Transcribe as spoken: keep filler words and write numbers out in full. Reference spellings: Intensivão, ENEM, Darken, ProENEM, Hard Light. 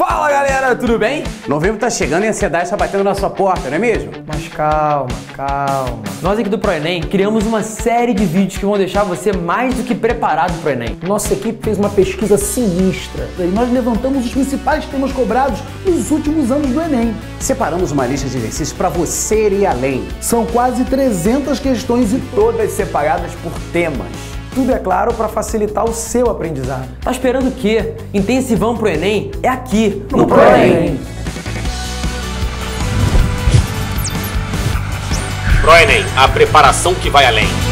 Fala galera, tudo bem? Novembro tá chegando e a ansiedade está batendo na sua porta, não é mesmo? Mas calma, calma. Nós aqui do ProENEM criamos uma série de vídeos que vão deixar você mais do que preparado pro Enem. Nossa equipe fez uma pesquisa sinistra e nós levantamos os principais temas cobrados nos últimos anos do Enem. Separamos uma lista de exercícios para você ir além. São quase trezentas questões e todas separadas por temas. Tudo, é claro, para facilitar o seu aprendizado. Tá esperando o quê? Intensivão pro Enem é aqui, no, no ProENEM. ProENEM, a preparação que vai além.